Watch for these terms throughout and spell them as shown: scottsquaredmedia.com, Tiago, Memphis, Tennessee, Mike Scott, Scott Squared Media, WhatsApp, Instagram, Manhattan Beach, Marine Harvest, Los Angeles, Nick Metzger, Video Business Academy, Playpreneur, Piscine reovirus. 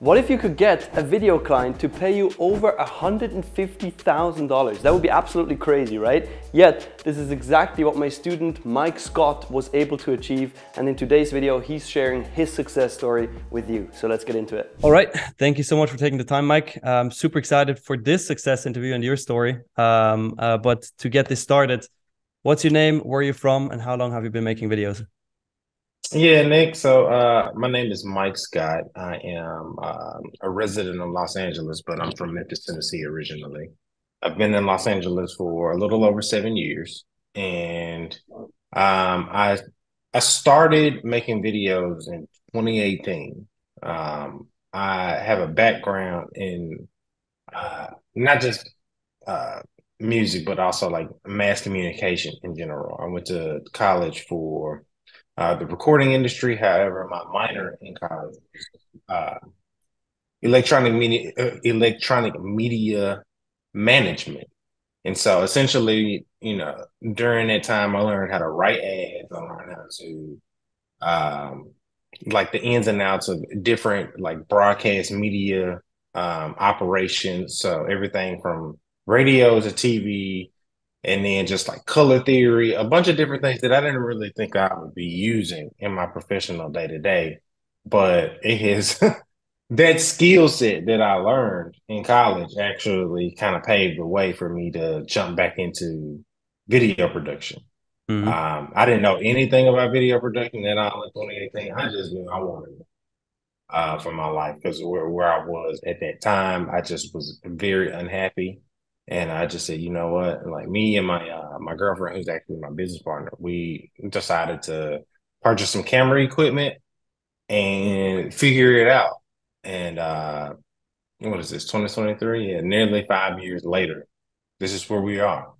What if you could get a video client to pay you over $150,000? That would be absolutely crazy, right? Yet, this is exactly what my student Mike Scott was able to achieve. And in today's video, he's sharing his success story with you. So let's get into it. All right. Thank you so much for taking the time, Mike. I'm super excited for this success interview and your story. But to get this started, what's your name? Where are you from? And how long have you been making videos? Yeah, Nick. So my name is Mike Scott. I am a resident of Los Angeles, but I'm from Memphis, Tennessee originally. I've been in Los Angeles for a little over 7 years. And I started making videos in 2018. I have a background in not just music, but also like mass communication in general. I went to college for the recording industry. However, my minor in college was electronic media management. And so essentially, you know, during that time, I learned how to write ads. I learned how to like the ins and outs of different like broadcast media operations. So everything from radio to TV, and then just like color theory, a bunch of different things that I didn't really think I would be using in my professional day-to-day. But it is that skill set that I learned in college actually kind of paved the way for me to jump back into video production. Mm-hmm. I didn't know anything about video production at all in 2018. I just knew I wanted it for my life, because where I was at that time, I just was very unhappy. And I just said, you know what, like me and my my girlfriend, who's actually my business partner, we decided to purchase some camera equipment and figure it out. And what is this, 2023? Yeah, nearly 5 years later, this is where we are.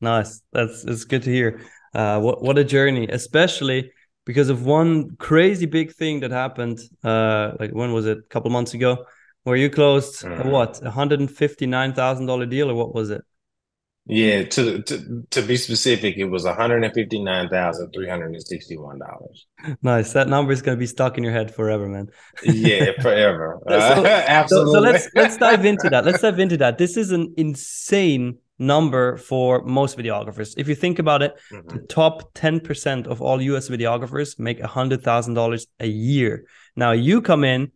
Nice. That's good to hear. What a journey, especially because of one crazy big thing that happened. Like when was it? A couple months ago. Where you closed what, $159,000 deal, or what was it? Yeah, to be specific, it was $159,361. Nice. That number is going to be stuck in your head forever, man. Yeah, forever. Absolutely. So let's dive into that. This is an insane number for most videographers. If you think about it, the top 10% of all U.S. videographers make $100,000 a year. Now you come in,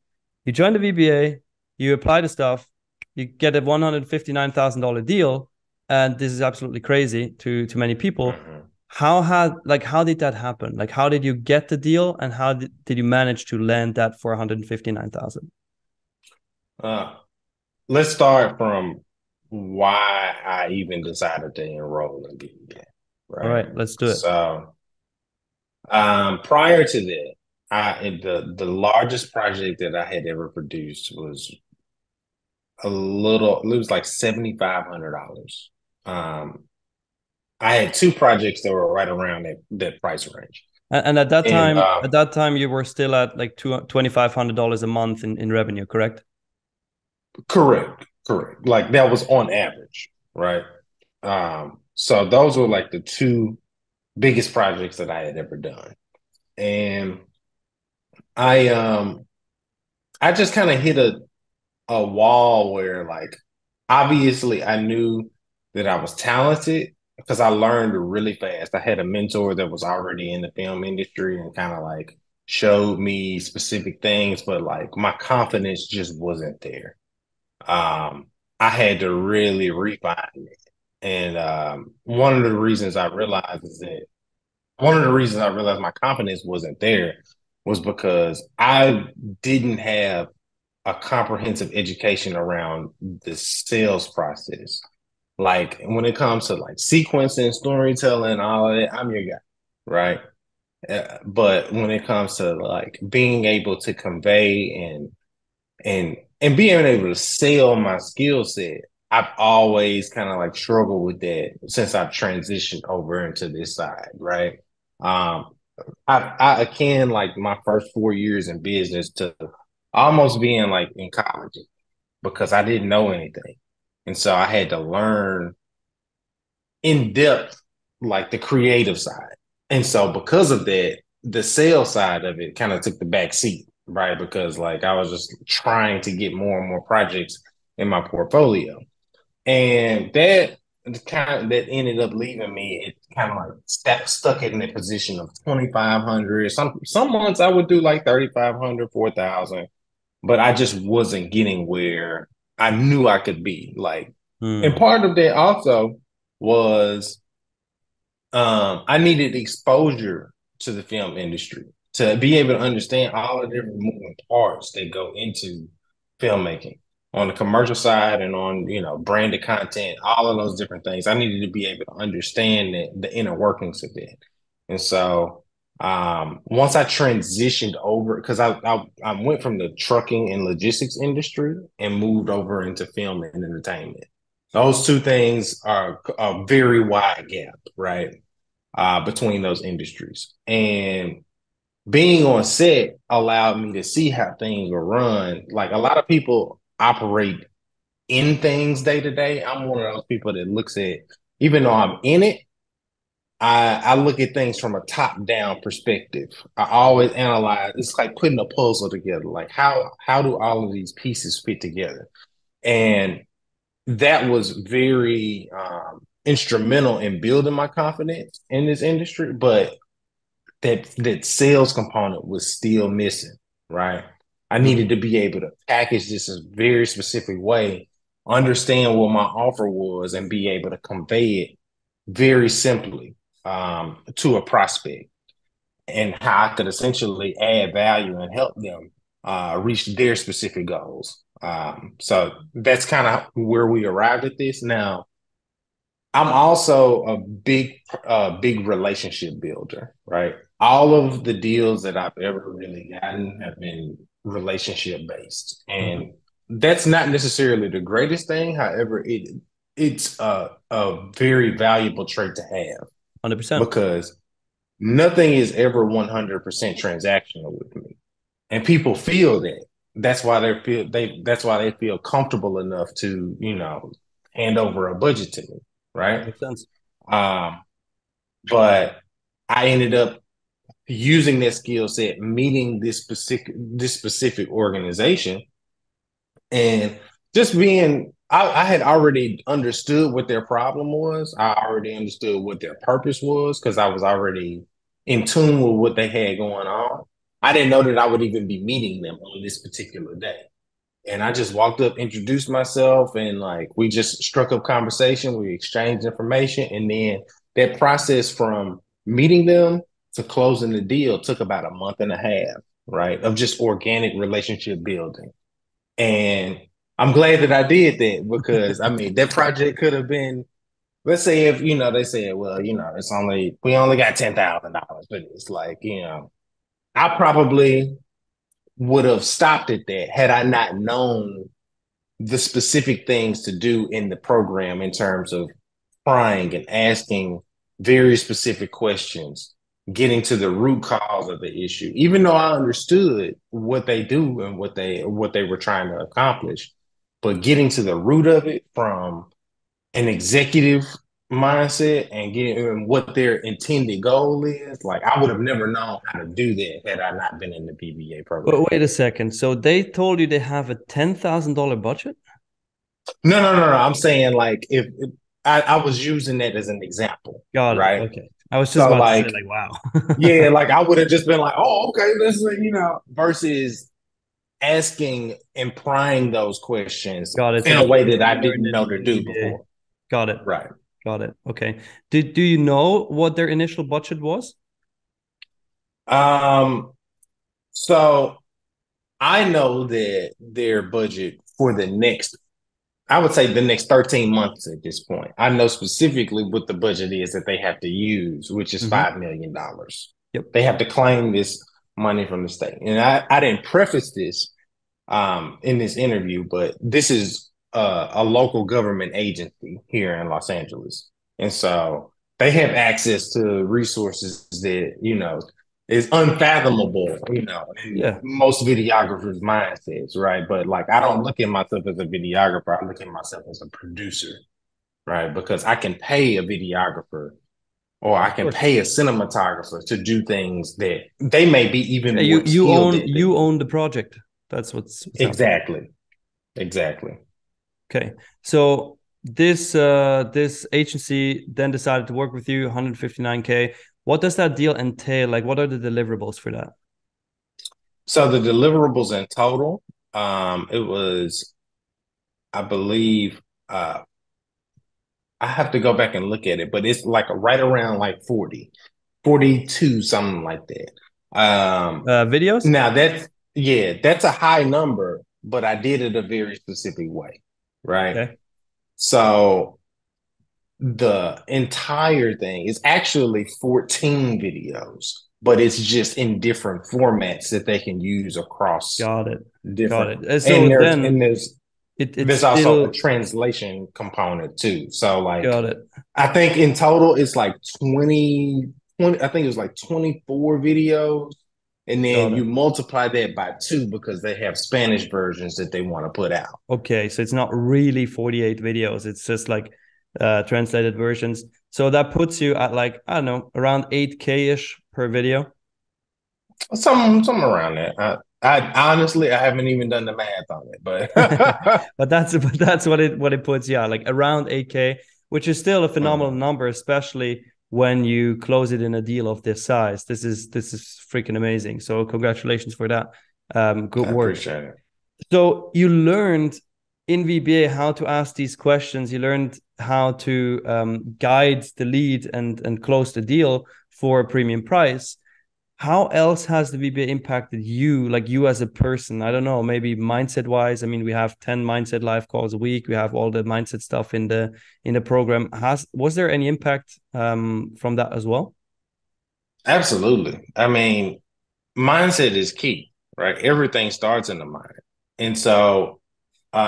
you join the VBA. You apply the stuff, you get a $159,000 deal, and this is absolutely crazy to many people. Mm-hmm. How did that happen? Like, how did you get the deal, and how did you manage to land that for $159,000? Let's start from why I even decided to enroll in VBA. Right? All right, let's do it. So, prior to that, the largest project that I had ever produced was like $7,500. I had two projects that were right around that price range. And at that time, you were still at like $2,500 a month in revenue, correct? Correct. Like that was on average, right? So those were like the two biggest projects that I had ever done. And I just kind of hit a wall where, like, obviously I knew that I was talented because I learned really fast. I had a mentor that was already in the film industry and kind of like showed me specific things, but like my confidence just wasn't there. I had to really refine it. And one of the reasons I realized my confidence wasn't there was because I didn't have a comprehensive education around the sales process. Like when it comes to like sequencing, storytelling, all of that, I'm your guy, right? But when it comes to like being able to convey and being able to sell my skill set, I've always kind of like struggled with that since I've transitioned over into this side, right? I akin like my first 4 years in business to almost being like in college, because I didn't know anything. And so I had to learn in depth, like the creative side. And so because of that, the sales side of it kind of took the back seat right? Because like I was just trying to get more and more projects in my portfolio. And that kind of, that ended up leaving me, it kind of like stuck in the position of 2,500. Some months I would do like 3,500, 4,000, but I just wasn't getting where I knew I could be. Like, and part of that also was I needed exposure to the film industry to be able to understand all of the different moving parts that go into filmmaking on the commercial side and on, you know, branded content, all of those different things. I needed to be able to understand the inner workings of that. And so once I transitioned over, because I went from the trucking and logistics industry and moved over into film and entertainment. Those two things are a very wide gap, right, between those industries. And being on set allowed me to see how things are run. Like, a lot of people operate in things day to day. I'm one of those people that looks at, even though I'm in it, I look at things from a top-down perspective. I always analyze. It's like putting a puzzle together. Like, how do all of these pieces fit together? And that was very instrumental in building my confidence in this industry, but that sales component was still missing, right? I needed to be able to package this in a very specific way, understand what my offer was, and be able to convey it very simply to a prospect, and how I could essentially add value and help them reach their specific goals. So that's kind of where we arrived at this. Now, I'm also a big relationship builder, right? All of the deals that I've ever really gotten have been relationship based, and that's not necessarily the greatest thing. However, it's a very valuable trait to have, 100%, because nothing is ever 100% transactional with me, and people feel that. That's why they feel comfortable enough to, you know, hand over a budget to me, right? Makes sense. But I ended up using that skill set, meeting this specific organization, and just being. I had already understood what their problem was. I already understood what their purpose was, because I was already in tune with what they had going on. I didn't know that I would even be meeting them on this particular day. And I just walked up, introduced myself, and like we just struck up conversation. We exchanged information. And then that process from meeting them to closing the deal took about a month and a half, right, of just organic relationship building. And I'm glad that I did that, because, I mean, that project could have been, let's say if, you know, they said, well, you know, we only got $10,000, but it's like, you know, I probably would have stopped at that had I not known the specific things to do in the program in terms of prying and asking very specific questions, getting to the root cause of the issue. Even though I understood what they do and what they were trying to accomplish, but getting to the root of it from an executive mindset and getting what their intended goal is, like I would have never known how to do that had I not been in the PBA program. But wait a second. So they told you they have a $10,000 budget? No. I'm saying like if I was using that as an example. Got it. Right. Okay. I was just about to say, like, wow. Yeah, like I would have just been like, oh, okay, listen, you know, versus asking and prying those questions in a way that I didn't know to do before. Got it. Right. Got it. Okay. Do you know what their initial budget was? So I know that their budget for the next 13 months at this point, I know specifically what the budget is that they have to use, which is $5 million. Yep. They have to claim this money from the state. And I didn't preface this in this interview, but this is a local government agency here in Los Angeles. And so they have access to resources that, you know, is unfathomable, you know, in most videographers' mindsets, right? But like, I don't look at myself as a videographer. I look at myself as a producer, right? Because I can pay a videographer or I can pay a cinematographer to do things that they may be even more skilled. You own the project. That's what's happening. Exactly. Okay. So this agency then decided to work with you, $159K. What does that deal entail? Like, what are the deliverables for that? So the deliverables in total, it was, I believe, I have to go back and look at it, but it's like right around like 40, 42, something like that. Videos? Now that's a high number, but I did it a very specific way, right? Okay. So the entire thing is actually 14 videos, but it's just in different formats that they can use across. Got it. Different. Got it. And so there's also a translation component too. So like, got it. I think in total it's like 20, I think it was like 24 videos. And then you multiply that by 2 because they have Spanish versions that they want to put out. Okay. So it's not really 48 videos. It's just like translated versions. So that puts you at like, I don't know, around 8K-ish per video. Something around that. I honestly, I haven't even done the math on it, but. but that's what it puts. Yeah. Like around 8K, which is still a phenomenal number, especially when you close it in a deal of this size. This is freaking amazing. So congratulations for that. Good work. I appreciate it. So you learned in VBA how to ask these questions. You learned how to guide the lead and close the deal for a premium price. How else has the VBA impacted you, like you as a person? I don't know, maybe mindset wise. I mean, we have 10 mindset live calls a week. We have all the mindset stuff in the program. Was there any impact from that as well? Absolutely. I mean, mindset is key, right? Everything starts in the mind. And so, you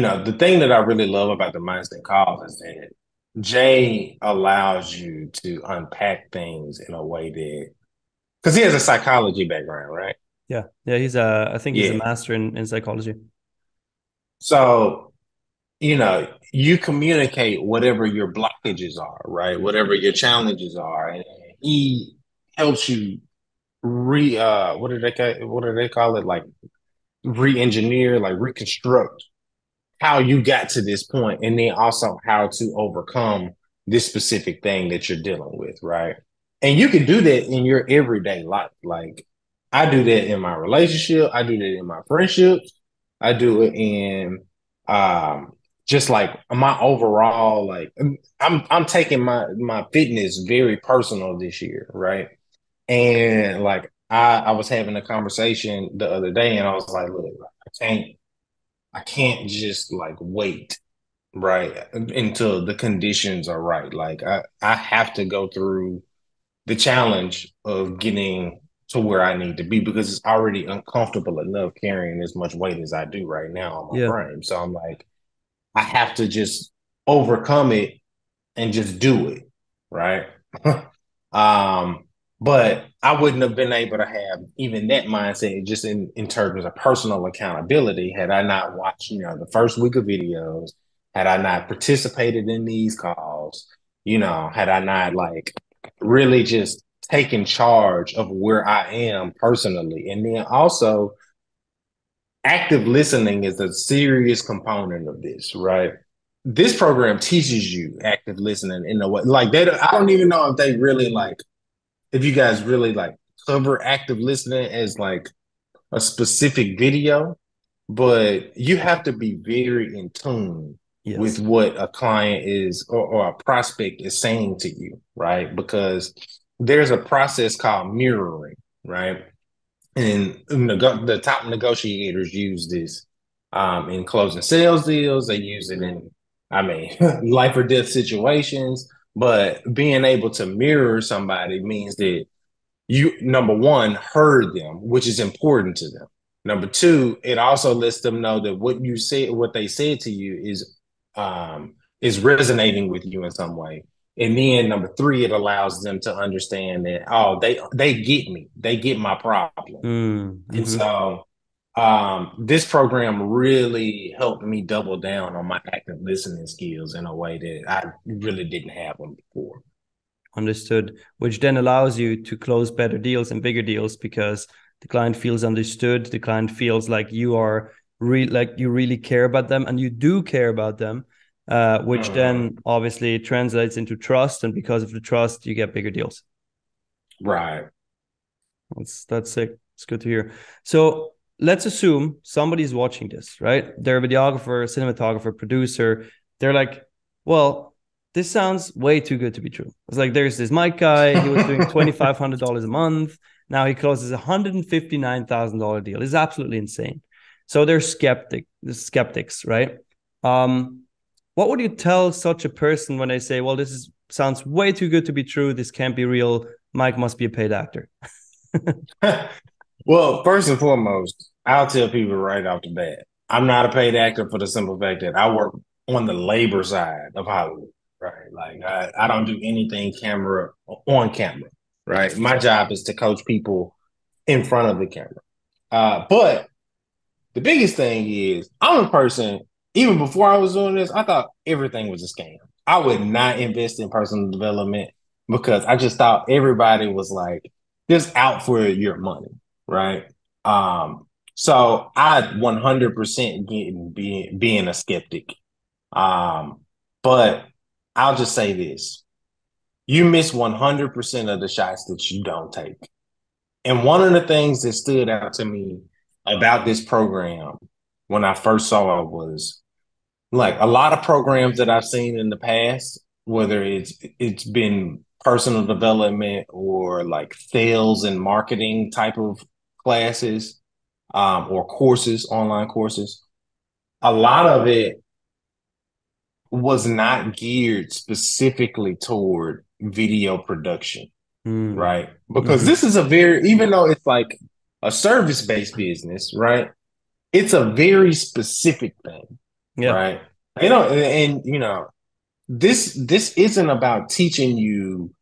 know, the thing that I really love about the mindset calls is that Jay allows you to unpack things in a way that, because he has a psychology background, right? Yeah. Yeah. He's a master in psychology. So, you know, you communicate whatever your blockages are, right? Whatever your challenges are. And he helps you what do they call it? Like re-engineer, like reconstruct how you got to this point, and then also how to overcome this specific thing that you're dealing with, right? And you can do that in your everyday life. Like I do that in my relationship. I do that in my friendships. I do it in just like my overall, like I'm taking my fitness very personal this year, right? And like I was having a conversation the other day and I was like, look, I can't just like wait, right, until the conditions are right. Like I have to go through the challenge of getting to where I need to be because it's already uncomfortable enough carrying as much weight as I do right now on my frame. So I'm like, I have to just overcome it and just do it, right? But I wouldn't have been able to have even that mindset just in terms of personal accountability had I not watched, you know, the first week of videos, had I not participated in these calls, you know, had I not like really just taken charge of where I am personally. And then also active listening is a serious component of this, right? This program teaches you active listening in a way like I don't even know if they really like, if you guys really like cover active listening as like a specific video, but you have to be very in tune with what a client is or a prospect is saying to you, right? Because there's a process called mirroring, right? And the top negotiators use this in closing sales deals. They use it in, I mean, life or death situations. But being able to mirror somebody means that you, number one, heard them, which is important to them. Number two, it also lets them know that what you said, what they said to you is resonating with you in some way. And then number three, it allows them to understand that, oh, they get me. They get my problem. Mm-hmm. And so This program really helped me double down on my active listening skills in a way that I really didn't have them before. Understood, which then allows you to close better deals and bigger deals because the client feels understood. The client feels like you are you really care about them, and you do care about them, which then obviously translates into trust. And because of the trust, you get bigger deals. Right. That's sick. It's good to hear. So let's assume somebody's watching this, right? They're a videographer, cinematographer, producer. They're like, well, this sounds way too good to be true. It's like, there's this Mike guy. He was doing $2,500 a month. Now he closes a $159,000 deal. It's absolutely insane. So they're skeptics, right? What would you tell such a person when they say, well, this sounds way too good to be true. This can't be real. Mike must be a paid actor. Well, first and foremost, I'll tell people right off the bat, I'm not a paid actor for the simple fact that I work on the labor side of Hollywood, right? Like I don't do anything on camera, right? My job is to coach people in front of the camera. But the biggest thing is I'm a person, even before I was doing this, I thought everything was a scam. I would not invest in personal development because I just thought everybody was like, just out for your money. Right. So I 100% being a skeptic. But I'll just say this. You miss 100% of the shots that you don't take. And one of the things that stood out to me about this program when I first saw it was like a lot of programs that I've seen in the past, whether it's been personal development or like sales and marketing type of classes or courses, online courses, a lot of it was not geared specifically toward video production, right? Because this is even though it's like a service-based business, right? It's a very specific thing, right? This isn't about teaching you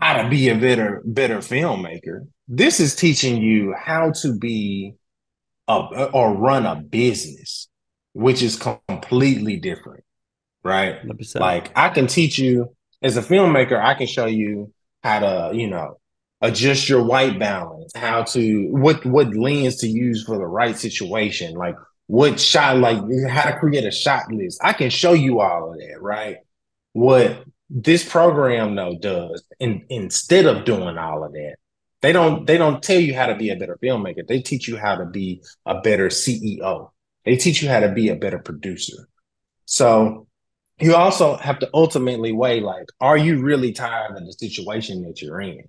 how to be a better filmmaker. This is teaching you how to be or run a business, which is completely different, right? 100%. Like I can teach you as a filmmaker, I can show you how to, adjust your white balance, how to what lens to use for the right situation, like what shot, like how to create a shot list. I can show you all of that, right? What this program though does, and instead of doing all of that, they don't tell you how to be a better filmmaker. They teach you how to be a better CEO. They teach you how to be a better producer. So you also have to ultimately weigh, like, are you really tired of the situation that you're in,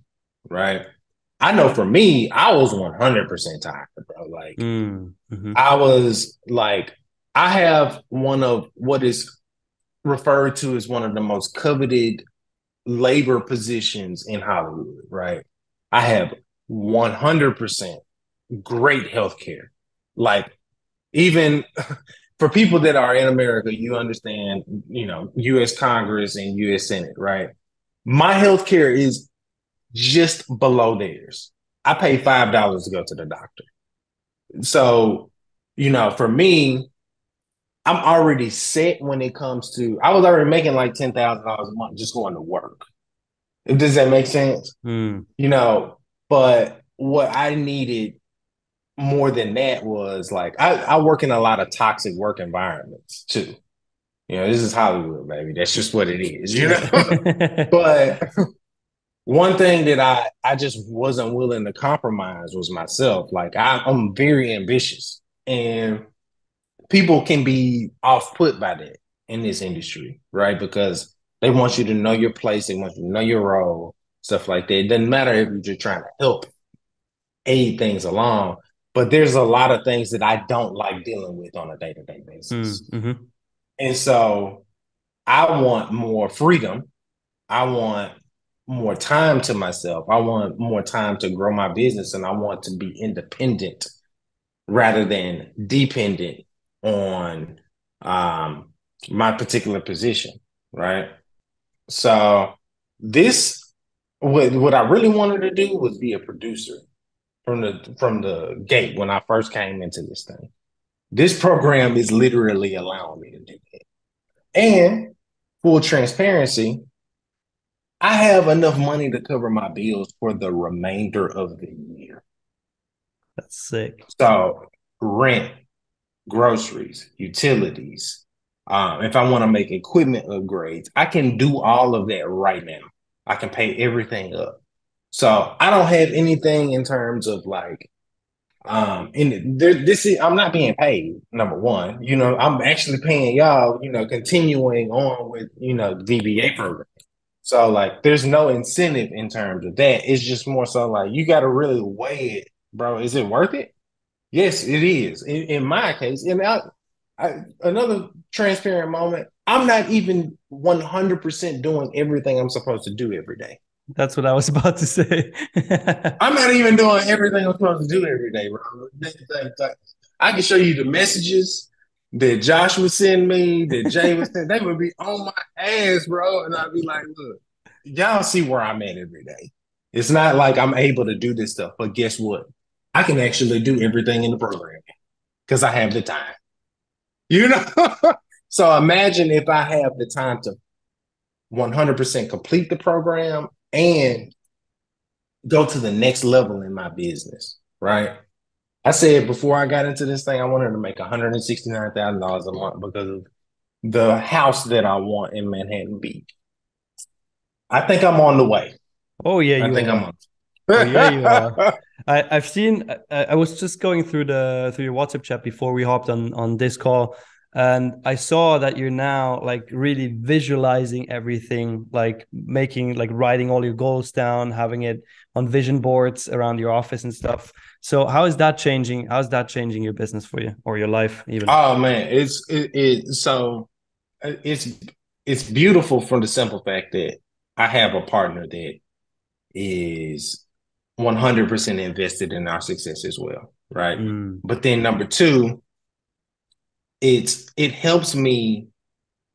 right? I know for me, I was 100% tired, bro. Like I was like, I have one of what is referred to as one of the most coveted labor positions in Hollywood, right? I have 100% great healthcare. Like even for people that are in America, you understand, U.S. Congress and U.S. Senate, right? My healthcare is just below theirs. I pay $5 to go to the doctor. So, for me, I'm already set when it comes to, I was already making like $10,000 a month just going to work. Does that make sense? But what I needed more than that was like, I work in a lot of toxic work environments too. This is Hollywood, baby. That's just what it is, But one thing that I just wasn't willing to compromise was myself. Like I'm very ambitious, and people can be off put by that in this industry, right? Because they want you to know your place. They want you to know your role, stuff like that. It doesn't matter if you're just trying to help aid things along, but there's a lot of things that I don't like dealing with on a day-to-day basis. And so I want more freedom. I want more time to myself. I want more time to grow my business, and I want to be independent rather than dependent on my particular position, right? So what I really wanted to do was be a producer. from the gate when I first came into this thing. This program is literally allowing me to do that. And full transparency, I have enough money to cover my bills for the remainder of the year. That's sick. So rent, groceries, utilities. If I want to make equipment upgrades, I can do all of that right now. I can pay everything up. So I don't have anything in terms of like, I'm not being paid. Number one, you know, I'm actually paying y'all, you know, continuing on with, you know, the VBA program. So like, there's no incentive in terms of that. It's just more so like, you got to really weigh it, bro. Is it worth it? Yes, it is. In my case, and another transparent moment, I'm not even 100% doing everything I'm supposed to do every day. That's what I was about to say. I'm not even doing everything I'm supposed to do every day, bro. I can show you the messages that Josh would send me, that Jay would send. They would be on my ass, bro. And I'd be like, look, y'all see where I'm at every day. It's not like I'm able to do this stuff, but guess what? I can actually do everything in the program because I have the time. You know? So imagine if I have the time to 100% complete the program and go to the next level in my business, right? I said before I got into this thing, I wanted to make $169,000 a month because of the house that I want in Manhattan Beach. I think I'm on the way. Oh, yeah. I think I'm on. I've seen, I was just going through your WhatsApp chat before we hopped on this call, and I saw that you're now like really visualizing everything, like making, like writing all your goals down, having it on vision boards around your office and stuff. So how is that changing? How's that changing your business for you or your life even? Oh man, it's beautiful from the simple fact that I have a partner that is 100% invested in our success as well, right? Mm. But then number two, it helps me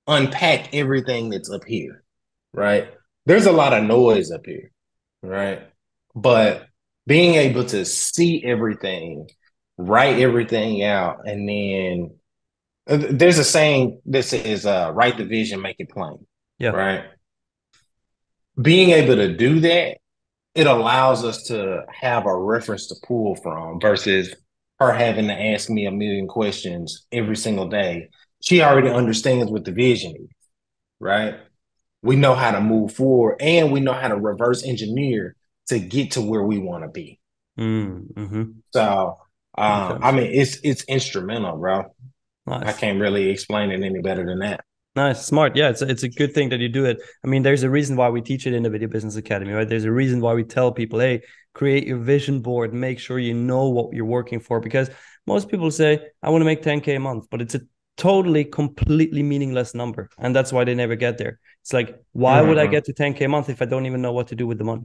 unpack everything that's up here, right? There's a lot of noise up here, right? But being able to see everything, write everything out, and then there's a saying that says, write the vision, make it plain, yeah, right? Being able to do that, it allows us to have a reference to pull from versus her having to ask me a million questions every single day. She already understands what the vision is, right? We know how to move forward and we know how to reverse engineer to get to where we want to be. Mm-hmm. So, I mean, it's instrumental, bro. Nice. I can't really explain it any better than that. Nice, smart. Yeah, it's a good thing that you do it. I mean, there's a reason why we teach it in the Video Business Academy, right? There's a reason why we tell people, hey, create your vision board, make sure you know what you're working for. Because most people say, I want to make 10K a month, but it's a totally, completely meaningless number. And that's why they never get there. It's like, why would I get to 10K a month if I don't even know what to do with the money?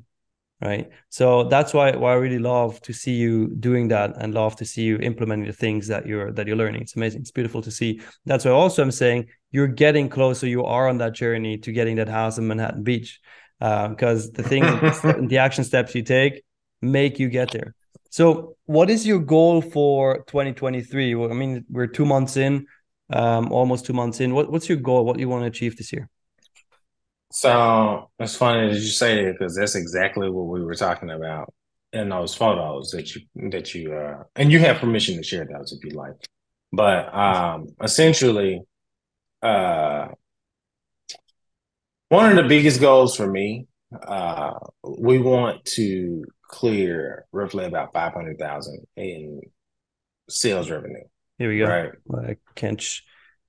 Right. So that's why I really love to see you doing that and love to see you implementing the things that you're learning. It's amazing. It's beautiful to see. That's why also I'm saying you're getting closer. You are on that journey to getting that house in Manhattan Beach, because the action steps you take make you get there. So what is your goal for 2023? Well, I mean, we're 2 months in, almost 2 months in. What's your goal? What do you want to achieve this year? So it's funny that you say that because that's exactly what we were talking about in those photos that you and you have permission to share those if you like. But essentially, one of the biggest goals for me, we want to clear roughly about $500,000 in sales revenue. Here we go. Right, I can't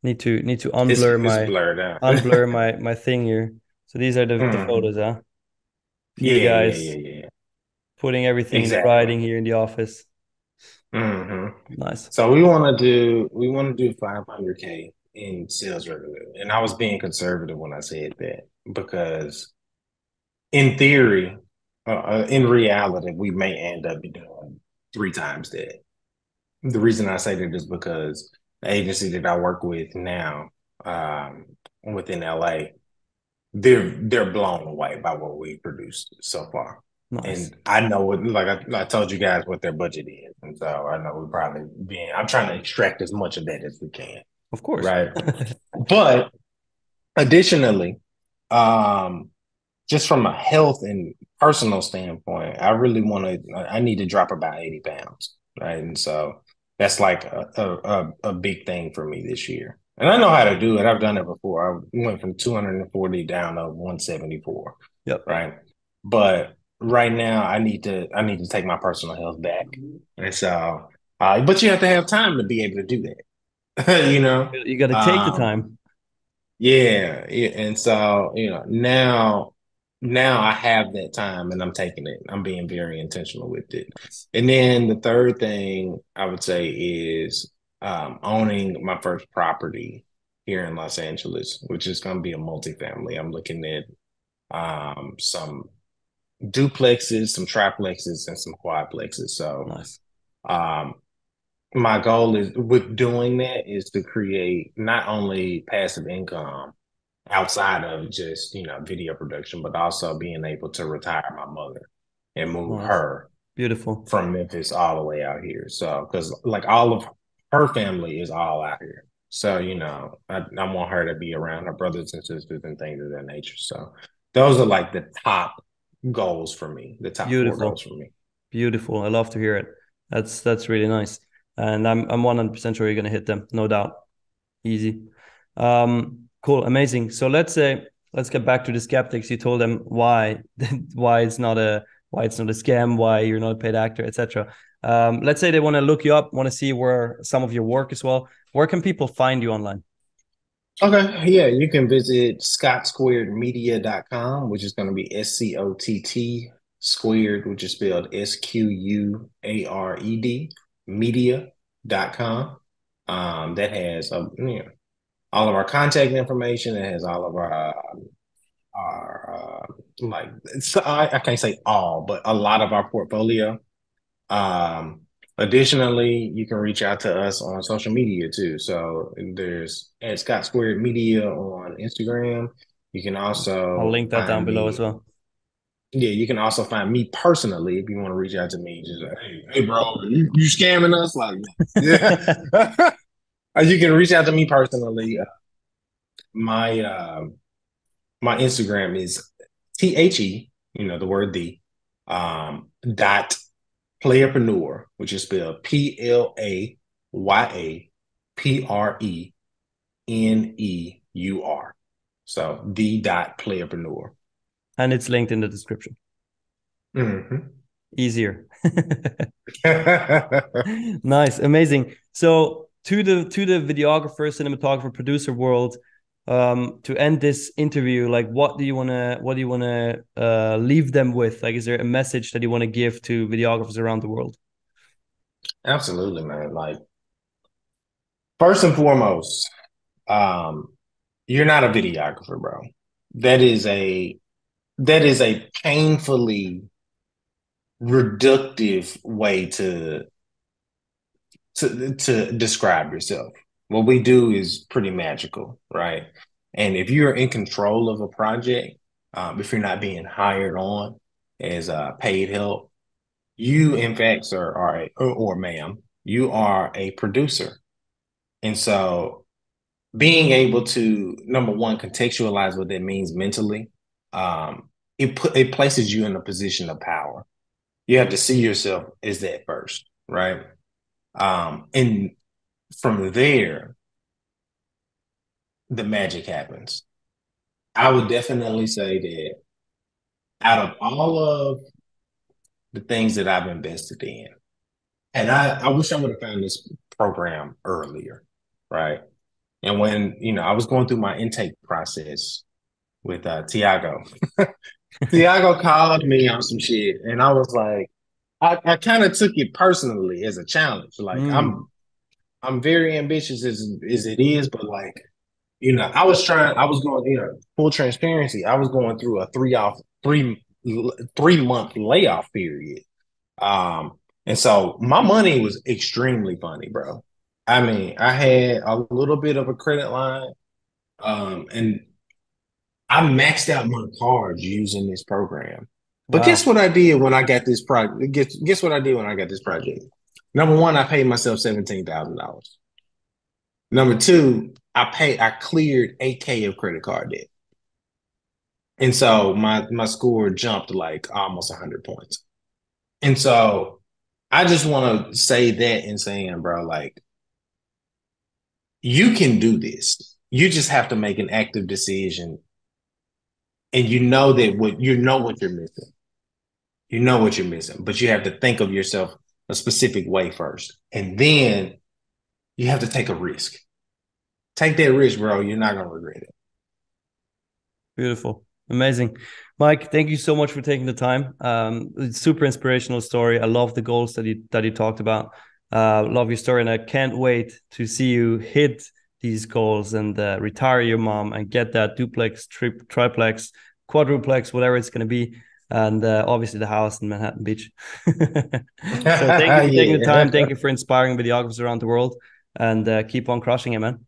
need to unblur my thing here. So these are the photos, huh? Yeah, guys. Putting everything exactly. Writing here in the office. Mm-hmm. Nice. So we want to do 500K in sales revenue, and I was being conservative when I said that because, in theory, in reality, we may end up doing 3 times that. The reason I say that is because the agency that I work with now, within LA. They're blown away by what we produced so far. Nice. And I know what, like I told you guys what their budget is. And so I know we're probably being, I'm trying to extract as much of that as we can. Of course. Right. But additionally, just from a health and personal standpoint, I really want to, I need to drop about 80 pounds. Right. And so that's like a big thing for me this year. And I know how to do it. I've done it before. I went from 240 down to 174. Yep. Right. But right now I need to take my personal health back. And so, but you have to have time to be able to do that. You know, you got to take the time. Yeah. And so, you know, now I have that time and I'm taking it. I'm being very intentional with it. And then the third thing I would say is, owning my first property here in Los Angeles, which is going to be a multifamily. I'm looking at some duplexes, some triplexes, and some quadplexes. So nice. My goal is with doing that is to create not only passive income outside of just, you know, video production, but also being able to retire my mother and move her beautiful from Memphis all the way out here. So because like all of her family is all out here. So, you know, I want her to be around her brothers and sisters and things of that nature. So those are like the top goals for me, the top four goals for me. Beautiful. I love to hear it. That's really nice. And I'm 100% sure you're going to hit them. No doubt. Easy. Cool. Amazing. So let's get back to the skeptics. You told them why it's not a scam, why you're not a paid actor, etc. Let's say they want to look you up, want to see where some of your work as well. Where can people find you online? Okay. Yeah. You can visit scottsquaredmedia.com, which is going to be SCOTT squared, which is spelled SQUARED media.com. That has, all of our contact information. It has all of our like, I can't say all, but a lot of our portfolio. Additionally, you can reach out to us on social media too. So there's at Scott Squared Media on Instagram. You can also I'll link that down below as well. Yeah, you can also find me personally if you want to reach out to me. Just like, hey bro, you scamming us? Like, yeah. You can reach out to me personally. My Instagram is THE, the word the dot Playpreneur, which is spelled PLAYAPRENEUR. So the.Playpreneur. And it's linked in the description. Mm-hmm. Easier. Nice. Amazing. So to the videographer, cinematographer, producer world, to end this interview, like what do you want to leave them with? Like, is there a message that you want to give to videographers around the world? Absolutely, man. Like, first and foremost, you're not a videographer, bro. That is a painfully reductive way to describe yourself. What we do is pretty magical, right? And if you're in control of a project, if you're not being hired on as paid help, you, in fact, sir or ma'am, you are a producer. And so being able to, number one, contextualize what that means mentally, it places you in a position of power. You have to see yourself as that first, right? And from there, the magic happens. I would definitely say that out of all of the things that I've invested in, and I wish I would have found this program earlier, right? And when, I was going through my intake process with Tiago, Tiago called me on some shit. And I was like, I kind of took it personally as a challenge. Like, I'm very ambitious as it is, but like, I was going full transparency. I was going through a three month layoff period. And so my money was extremely funny, bro. I mean, I had a little bit of a credit line, and I maxed out my cards using this program. But guess what I did when I got this project? Guess what I did when I got this project? Number one, I paid myself $17,000. Number two, I cleared $8K of credit card debt. And so my score jumped like almost 100 points. And so I just want to say that and saying, bro, like, you can do this. You just have to make an active decision. And you know that what you're missing. You know what you're missing, but you have to think of yourself a specific way first. And then you have to take a risk. Take that risk, bro. You're not going to regret it. Beautiful. Amazing. Mike, thank you so much for taking the time. It's super inspirational story. I love the goals that you talked about. Love your story. And I can't wait to see you hit these goals and retire your mom and get that duplex, triplex, quadruplex, whatever it's going to be. And obviously the house in Manhattan Beach. So thank you for taking the time. Thank you for inspiring videographers around the world, and keep on crushing it, man.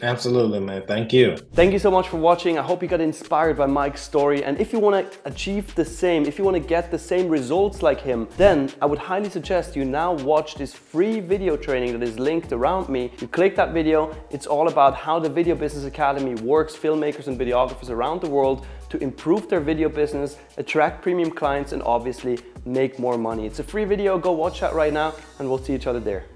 Absolutely, man. Thank you. Thank you so much for watching. I hope you got inspired by Mike's story. And if you want to achieve the same, if you want to get the same results like him, then I would highly suggest you now watch this free video training that is linked around me. You click that video. It's all about how the Video Business Academy works filmmakers and videographers around the world to improve their video business, attract premium clients, and obviously make more money. It's a free video. Go watch that right now, and we'll see each other there.